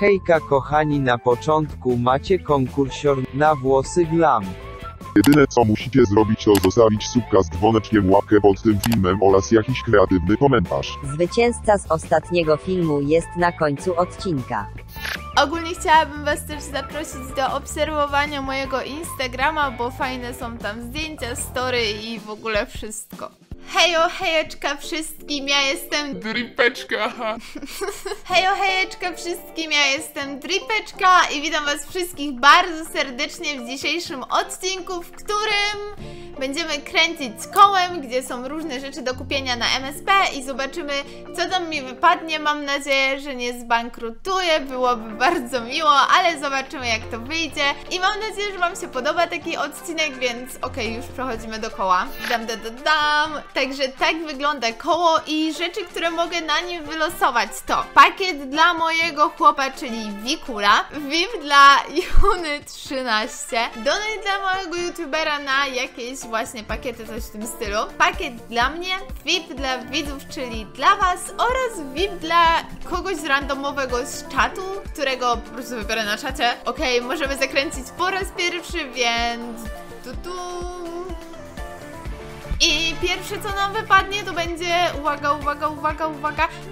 Hejka kochani, na początku macie konkursior na włosy glam. Jedyne co musicie zrobić to zostawić subka z dzwoneczkiem, łapkę pod tym filmem oraz jakiś kreatywny komentarz. Zwycięzca z ostatniego filmu jest na końcu odcinka. Ogólnie chciałabym was też zaprosić do obserwowania mojego Instagrama, bo fajne są tam zdjęcia, story i w ogóle wszystko. Hejo, hejeczka wszystkim, ja jestem Dripeczka. Hejo, hejeczka wszystkim, ja jestem Dripeczka i witam was wszystkich bardzo serdecznie w dzisiejszym odcinku, w którym będziemy kręcić kołem, gdzie są różne rzeczy do kupienia na MSP i zobaczymy, co tam mi wypadnie. Mam nadzieję, że nie zbankrutuję, byłoby bardzo miło, ale zobaczymy jak to wyjdzie. I mam nadzieję, że wam się podoba taki odcinek, więc okej, już przechodzimy do koła. Dam. Także tak wygląda koło i rzeczy, które mogę na nim wylosować to pakiet dla mojego chłopa, czyli Wikula, VIP dla Juny13, donate dla mojego youtubera na jakieś właśnie pakiety, coś w tym stylu, pakiet dla mnie, VIP dla widzów, czyli dla was, oraz VIP dla kogoś randomowego z czatu, którego po prostu wybiorę na czacie. Okej, możemy zakręcić po raz pierwszy, więc I pierwsze co nam wypadnie to będzie, uwaga,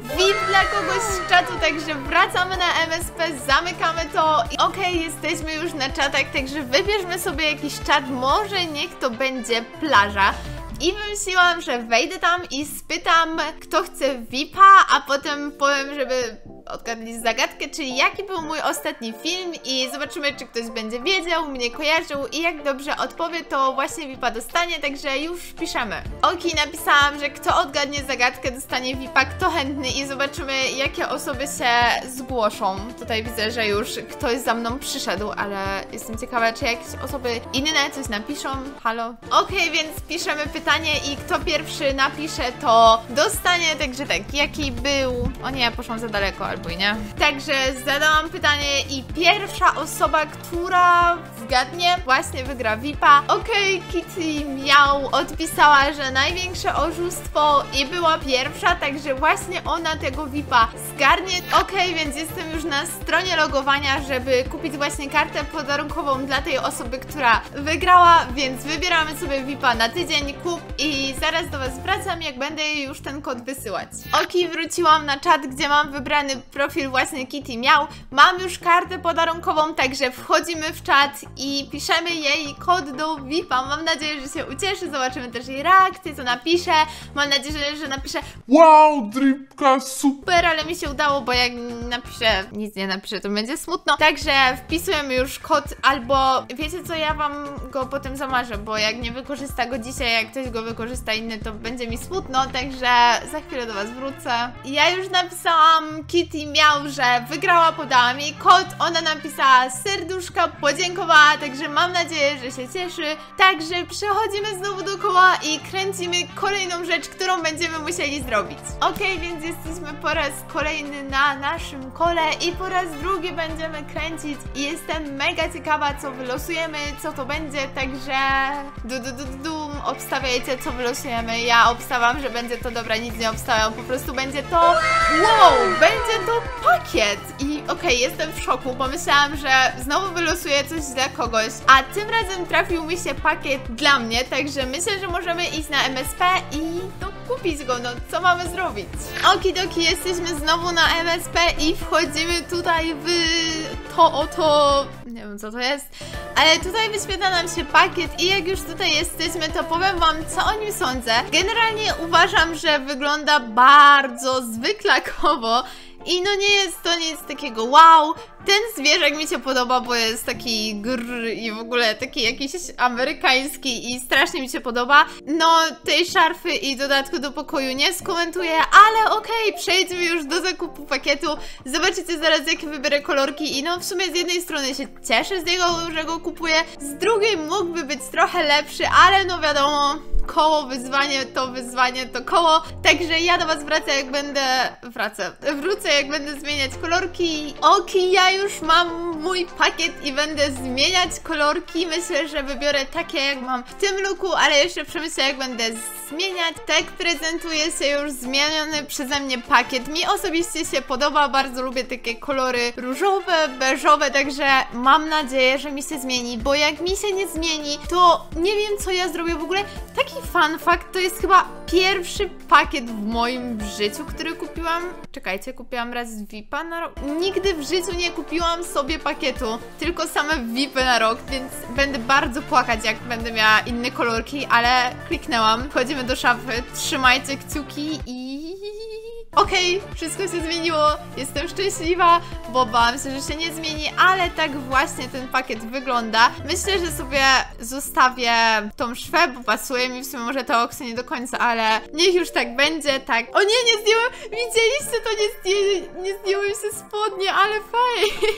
VIP dla kogoś z czatu, także wracamy na MSP, zamykamy to. Okej, jesteśmy już na czatach, także wybierzmy sobie jakiś czat, może niech to będzie plaża. I wymyśliłam, że wejdę tam i spytam, kto chce VIP-a, a potem powiem, żeby odgadli zagadkę, czyli jaki był mój ostatni film i zobaczymy, czy ktoś będzie wiedział, mnie kojarzył i jak dobrze odpowie, to właśnie VIP-a dostanie, także już piszemy. Okej, napisałam, że kto odgadnie zagadkę, dostanie VIP-a, kto chętny i zobaczymy, jakie osoby się zgłoszą. Tutaj widzę, że już ktoś za mną przyszedł, ale jestem ciekawa, czy jakieś osoby inne coś napiszą. Halo? Okej, więc piszemy pytanie i kto pierwszy napisze, to dostanie, także tak, jaki był... O nie, poszłam za daleko, albo i nie. Także zadałam pytanie i pierwsza osoba, która zgadnie, właśnie wygra VIP-a. Okej, Kittymiał odpisała, że największe oszustwo i była pierwsza, także właśnie ona tego VIP-a zgarnie. Okej, więc jestem już na stronie logowania, żeby kupić właśnie kartę podarunkową dla tej osoby, która wygrała, więc wybieramy sobie VIP-a na tydzień, kup i zaraz do was wracam, jak będę już ten kod wysyłać. Okej, wróciłam na czat, gdzie mam wybrany profil właśnie Kittymiał. Mam już kartę podarunkową, także wchodzimy w czat i piszemy jej kod do VIP-a. Mam nadzieję, że się ucieszy, zobaczymy też jej reakcję, co napisze. Mam nadzieję, że napisze wow, Dripka, super, ale mi się udało, bo jak napiszę, nic nie napiszę, to będzie smutno. Także wpisujemy już kod, albo wiecie co, ja wam go potem zamarzę, bo jak nie wykorzysta go dzisiaj, jak ktoś go wykorzysta inny, to będzie mi smutno, także za chwilę do was wrócę. Ja już napisałam Kittymiał, że wygrała, podała mi kod, ona napisała serduszka, podziękowała, także mam nadzieję, że się cieszy. Także przechodzimy znowu do koła i kręcimy kolejną rzecz, którą będziemy musieli zrobić. Okej, więc jesteśmy po raz kolejny na naszym kole i po raz drugi będziemy kręcić i jestem mega ciekawa, co wylosujemy, co to będzie, także obstawiajcie, co wylosujemy. Ja obstawiam, że będzie to, dobra, nic nie obstawiam, po prostu będzie to, wow, będzie to pakiet i okej, jestem w szoku, pomyślałam, że znowu wylosuję coś dla kogoś, a tym razem trafił mi się pakiet dla mnie, także myślę, że możemy iść na MSP i no, kupić go, no co mamy zrobić? Okidoki, jesteśmy znowu na MSP i wchodzimy tutaj w to oto, nie wiem co to jest, ale tutaj wyświetla nam się pakiet i jak już tutaj jesteśmy, to powiem wam, co o nim sądzę. Generalnie uważam, że wygląda bardzo zwyklakowo i no nie jest to nic takiego wow. Ten zwierzak mi się podoba, bo jest taki grr i w ogóle taki jakiś amerykański i strasznie mi się podoba. No, tej szarfy i dodatku do pokoju nie skomentuję, ale okej, przejdźmy już do zakupu pakietu. Zobaczycie zaraz, jakie wybierę kolorki i no w sumie z jednej strony się cieszę z niego, że go kupuję, z drugiej mógłby być trochę lepszy, ale no wiadomo, koło, wyzwanie, to koło. Także ja do was wrócę jak będę zmieniać kolorki. Okej, ja już mam mój pakiet i będę zmieniać kolorki. Myślę, że wybiorę takie jak mam w tym looku, ale jeszcze przemyślę jak będę zmieniać. Tak prezentuje się już zmieniony przeze mnie pakiet. Mi osobiście się podoba, bardzo lubię takie kolory różowe, beżowe, także mam nadzieję, że mi się zmieni, bo jak mi się nie zmieni, to nie wiem co ja zrobię w ogóle. Taki fun fact, to jest chyba pierwszy pakiet w moim życiu, który kupiłam. Czekajcie, kupiłam raz VIP-a na rok. Nigdy w życiu nie kupiłam sobie pakietu, tylko same VIP-y na rok, więc będę bardzo płakać jak będę miała inne kolorki, ale kliknęłam. Wchodzimy do szafy, trzymajcie kciuki i... Okej, wszystko się zmieniło, jestem szczęśliwa, bo bałam się, że się nie zmieni, ale tak właśnie ten pakiet wygląda. Myślę, że sobie zostawię tą szwę, bo pasuje mi w sumie może to oksy nie do końca, ale niech już tak będzie, tak. O nie, nie zdjęłam, widzieliście to, nie zdjęły się spodnie, ale fajnie.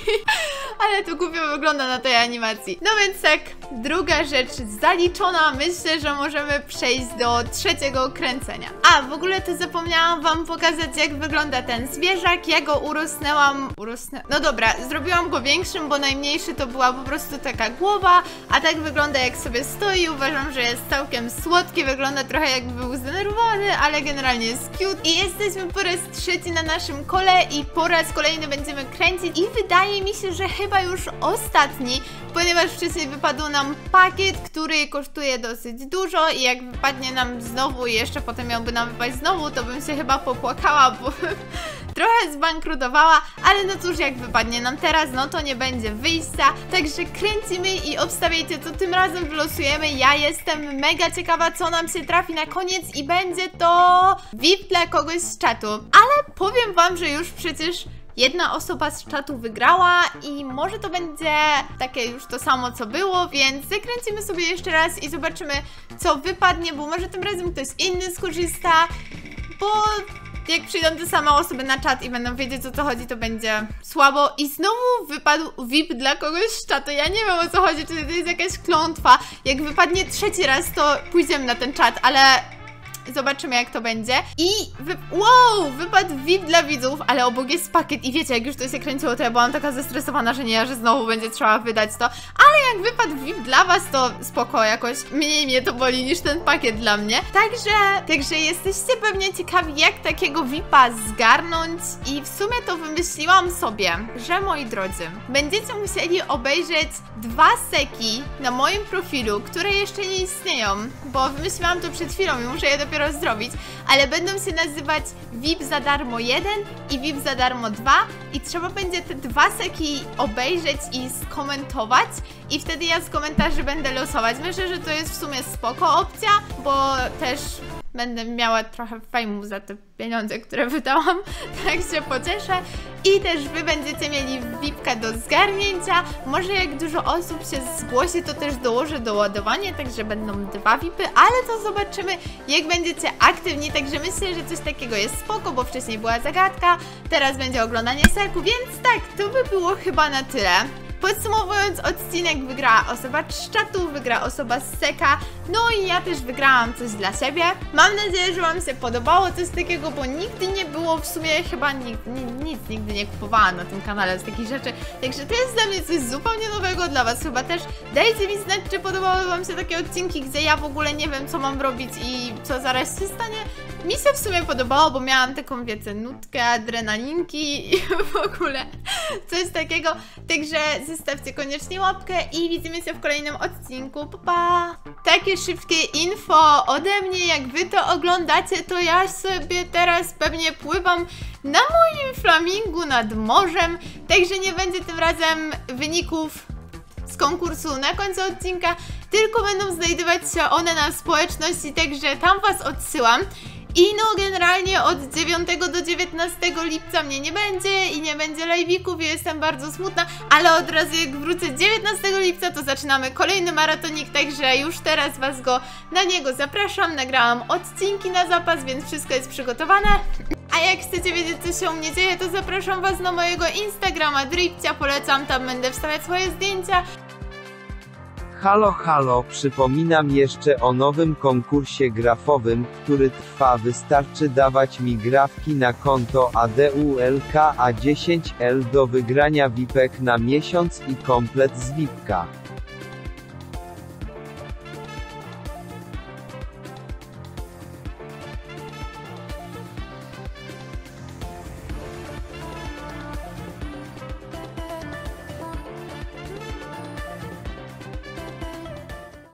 Ale to głupio wygląda na tej animacji. No więc tak, druga rzecz zaliczona, myślę, że możemy przejść do trzeciego kręcenia. A, w ogóle to zapomniałam wam pokazać, jak wygląda ten zwierzak. Ja go urosnęłam. No dobra, zrobiłam go większym, bo najmniejszy to była po prostu taka głowa, a tak wygląda jak sobie stoi. Uważam, że jest całkiem słodki, wygląda trochę jakby był zdenerwowany, ale generalnie jest cute. I jesteśmy po raz trzeci na naszym kole i po raz kolejny będziemy kręcić i wydaje mi się, że chyba już ostatni, ponieważ wcześniej wypadł nam pakiet, który kosztuje dosyć dużo i jak wypadnie nam znowu i jeszcze potem miałby nam wypaść znowu, to bym się chyba popłakała, bo trochę zbankrutowała, ale no cóż, jak wypadnie nam teraz, no to nie będzie wyjścia. Także kręcimy i obstawiajcie, co tym razem wylosujemy. Ja jestem mega ciekawa, co nam się trafi na koniec i będzie to VIP dla kogoś z czatu. Ale powiem wam, że już przecież jedna osoba z czatu wygrała i może to będzie takie już to samo co było, więc zakręcimy sobie jeszcze raz i zobaczymy, co wypadnie, bo może tym razem ktoś inny skorzysta, bo... jak przyjdą te same osoby na czat i będą wiedzieć o co chodzi, to będzie słabo. I znowu wypadł VIP dla kogoś z czatu. Ja nie wiem o co chodzi, czy to jest jakaś klątwa. Jak wypadnie trzeci raz, to pójdziemy na ten czat, ale zobaczymy jak to będzie. I wow, wypadł VIP dla widzów, ale obok jest pakiet i wiecie, jak już to się kręciło, to ja byłam taka zestresowana, że nie, że znowu będzie trzeba wydać to. Ale jak wypadł VIP dla was, to spoko, jakoś mniej mnie to boli niż ten pakiet dla mnie. Także jesteście pewnie ciekawi, jak takiego VIPa zgarnąć i w sumie to wymyśliłam sobie, że moi drodzy, będziecie musieli obejrzeć dwa seki na moim profilu, które jeszcze nie istnieją, bo wymyśliłam to przed chwilą i muszę je dopiero zrobić, ale będą się nazywać VIP za darmo 1 i VIP za darmo 2 i trzeba będzie te dwa seki obejrzeć i skomentować i wtedy ja z komentarzy będę losować. Myślę, że to jest w sumie spoko opcja, bo też będę miała trochę fejmu za te pieniądze, które wydałam, tak się pocieszę. I też wy będziecie mieli VIPkę do zgarnięcia. Może jak dużo osób się zgłosi, to też dołożę doładowanie, także będą dwa VIPy, ale to zobaczymy, jak będziecie aktywni. Także myślę, że coś takiego jest spoko, bo wcześniej była zagadka, teraz będzie oglądanie serku, więc tak, to by było chyba na tyle. Podsumowując odcinek, wygrała osoba z czatu, wygra osoba z seka, no i ja też wygrałam coś dla siebie. Mam nadzieję, że wam się podobało coś takiego, bo nigdy nie było, w sumie chyba nic nigdy nie kupowałam na tym kanale z takich rzeczy, także to jest dla mnie coś zupełnie nowego, dla was chyba też. Dajcie mi znać, czy podobały wam się takie odcinki, gdzie ja w ogóle nie wiem, co mam robić i co zaraz się stanie. Mi się w sumie podobało, bo miałam taką, wiecie, nutkę adrenalinki i w ogóle coś takiego, także zostawcie koniecznie łapkę i widzimy się w kolejnym odcinku, pa, pa! Takie szybkie info ode mnie, jak wy to oglądacie, to ja sobie teraz pewnie pływam na moim flamingu nad morzem, także nie będzie tym razem wyników z konkursu na końcu odcinka, tylko będą znajdować się one na społeczności, także tam was odsyłam. I no generalnie od 9 do 19 lipca mnie nie będzie i nie będzie live'ików, jestem bardzo smutna, ale od razu jak wrócę 19 lipca to zaczynamy kolejny maratonik, także już teraz was na niego zapraszam, nagrałam odcinki na zapas, więc wszystko jest przygotowane. A jak chcecie wiedzieć, co się u mnie dzieje, to zapraszam was na mojego Instagrama Dripcia, polecam, tam będę wstawiać swoje zdjęcia. Halo halo, przypominam jeszcze o nowym konkursie grafowym, który trwa. Wystarczy dawać mi grafki na konto ADULKA10L do wygrania VIPek na miesiąc i komplet z VIPka.